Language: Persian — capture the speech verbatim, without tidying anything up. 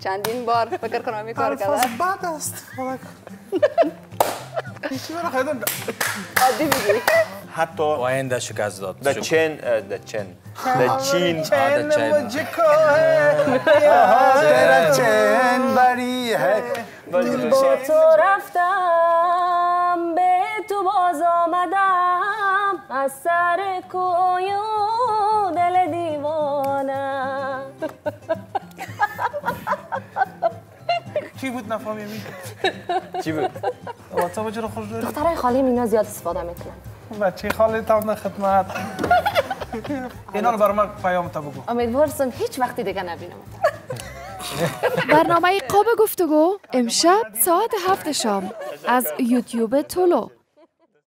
چندین بار فکر کنم این کار کرده. الفاظ بد است. چی برای خیلی عادی بگیری. حتی آینده شکست داد. ده چین ده چین ده چین چین مجھے کو یہاں تیرا چین بری ہے با تو رفتم به تو باز آمدم از سر کوی و دل دیوانم. چی بود نفهمی می؟ چی بود؟ وقتا با چرا خوش داری؟ دخترای خالیم اینا زیاد استفاده میکنن. بچه خاله تام خدمت اینا رو برام پیام تا بگو. امیدوارم هیچ وقتی دیگه نبینم. برنامه قاب گفتگو امشب ساعت هفت شام از یوتیوب طلوع.